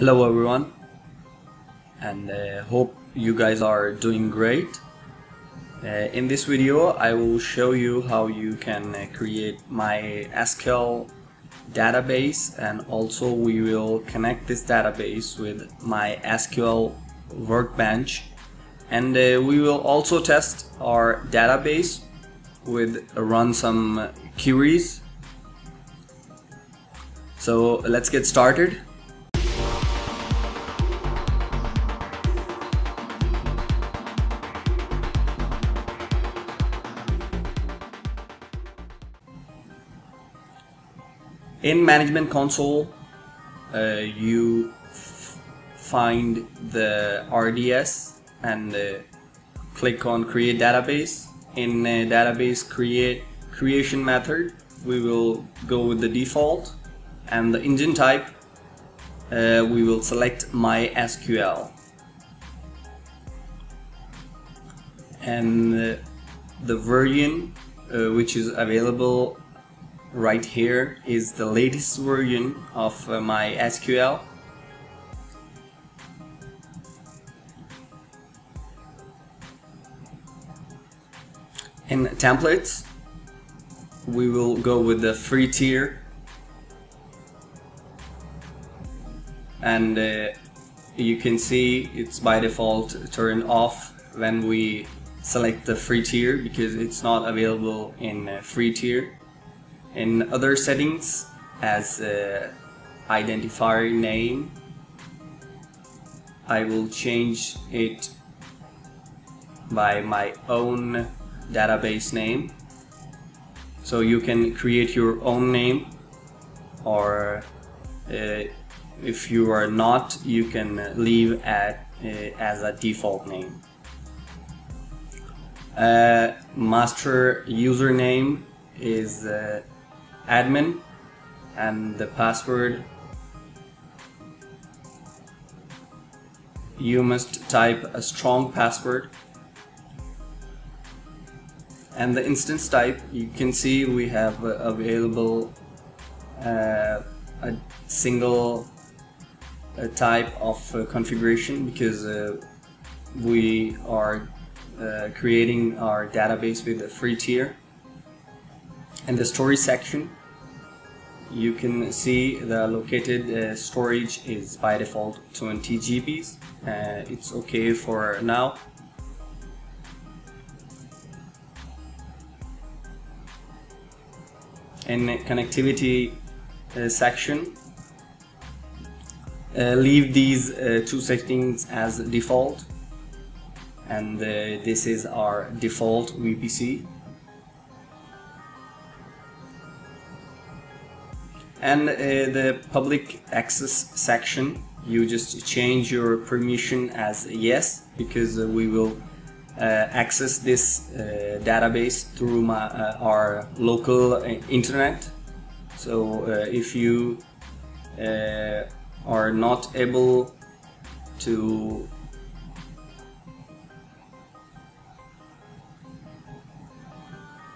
Hello everyone, and hope you guys are doing great. In this video I will show you how you can create MySQL database, and also we will connect this database with MySQL Workbench, and we will also test our database with run some queries. So let's get started. In Management Console, you find the RDS and click on Create Database. In Database creation method, we will go with the default, and the engine type we will select MySQL, and the version which is available right here is the latest version of MySQL. In templates, we will go with the free tier, and you can see it's by default turned off when we select the free tier because it's not available in free tier. In other settings, as identifier name, I will change it by my own database name. So you can create your own name, or if you are not, you can leave as a default name. Master username is admin, and the password you must type a strong password, and the instance type you can see we have available a single type of configuration because we are creating our database with a free tier. In the storage section, you can see the located storage is by default 20 GBs. It's okay for now. In the connectivity section, leave these two settings as default, and this is our default VPC. And the public access section, you just change your permission as yes, because we will access this database through our local internet. So if you are not able to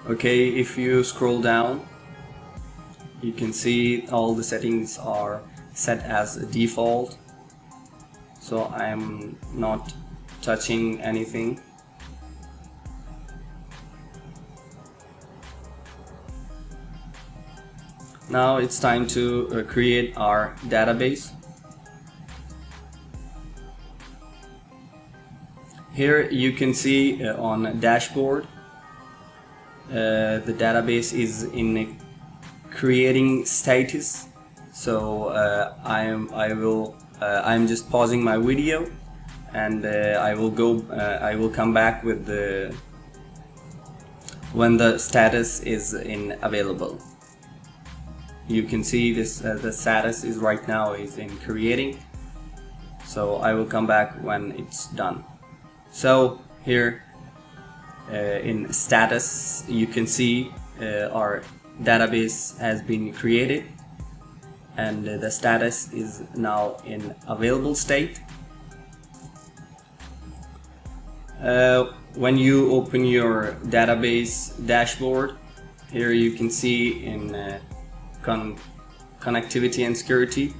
if you scroll down, you can see all the settings are set as default, so I'm not touching anything. Now it's time to create our database. Here you can see on dashboard the database is in creating status, so I'm just pausing my video, and I will come back with the when the status is available. You can see this the status is right now is in creating, so I will come back when it's done. So here in status you can see our database has been created, and the status is now in available state. When you open your database dashboard, here you can see in connectivity and security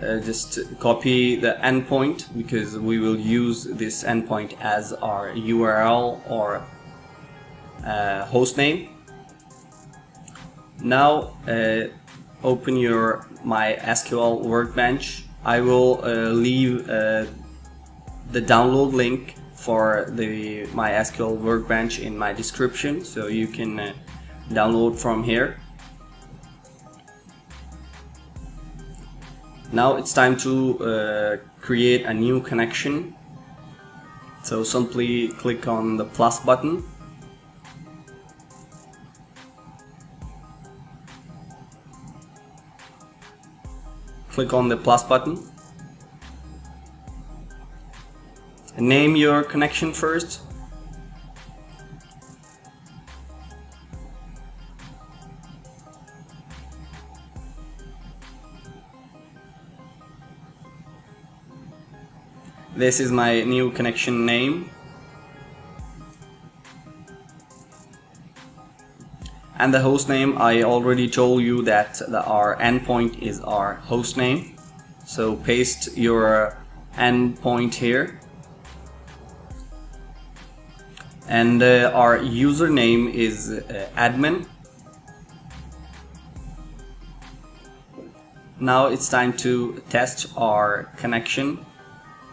just copy the endpoint, because we will use this endpoint as our URL or host name. Now open your MySQL Workbench. I will leave the download link for the MySQL Workbench in my description, so you can download from here. Now it's time to create a new connection, so simply click on the plus button. Click on the plus button. Name your connection first. This is my new connection name. And the host name, I already told you that our endpoint is our host name. So paste your endpoint here. And our username is admin. Now it's time to test our connection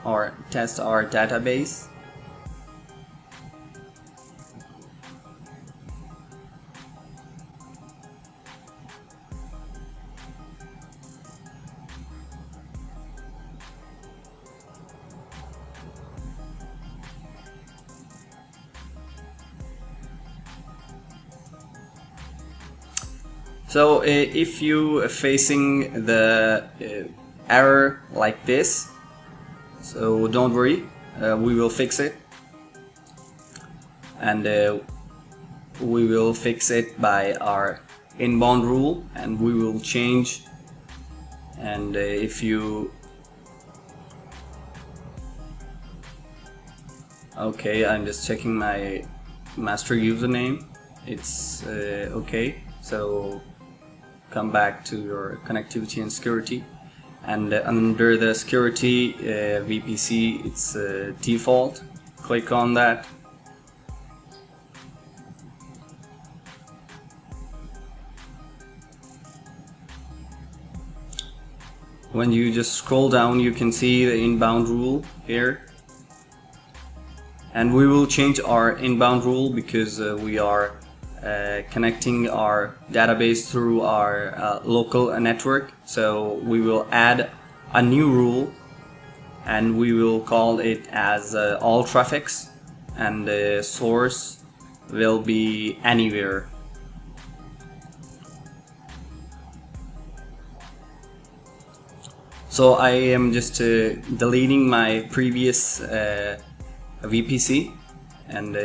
or test our database. So if you are facing the error like this, so don't worry, we will fix it, and we will fix it by our inbound rule, and we will change. And if you okay, I'm just checking my master username. It's okay, so come back to your connectivity and security, and under the security VPC, it's default. Click on that. When you just scroll down, you can see the inbound rule here, and we will change our inbound rule because we are connecting our database through our local network. So we will add a new rule, and we will call it as all traffics, and the source will be anywhere. So I am just deleting my previous VPC, and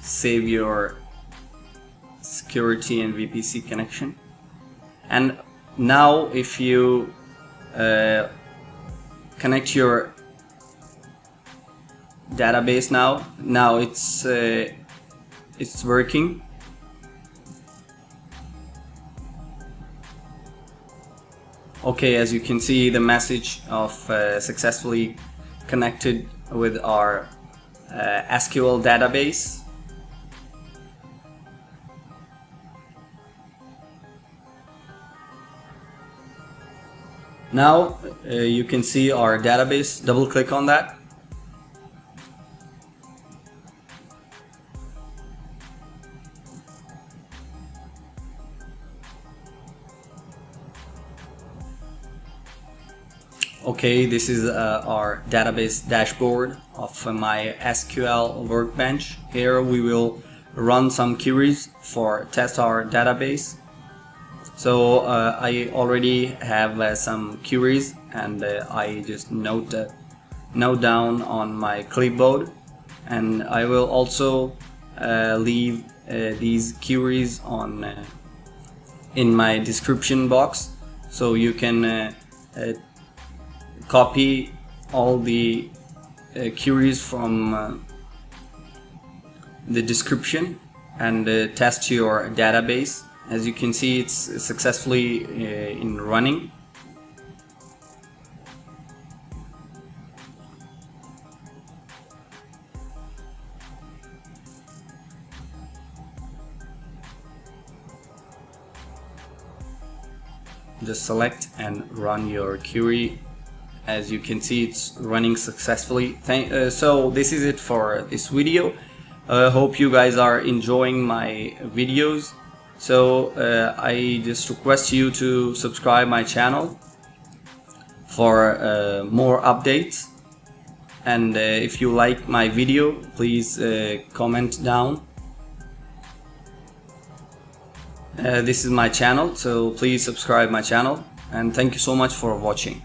save your security and VPC connection. And now if you connect your database, now it's working. Okay, as you can see, the message of successfully connected with our SQL database. Now you can see our database. Double click on that. Okay, this is our database dashboard of MySQL Workbench. Here we will run some queries for test our database. So I already have some queries, and I just note down on my clipboard, and I will also leave these queries on in my description box, so you can copy all the queries from the description and test your database. As you can see, it's successfully in running. just select and run your query. As you can see, it's running successfully. So this is it for this video. Hope you guys are enjoying my videos. So I just request you to subscribe my channel for more updates. And if you like my video, please comment down. This is my channel, so please subscribe my channel. And thank you so much for watching.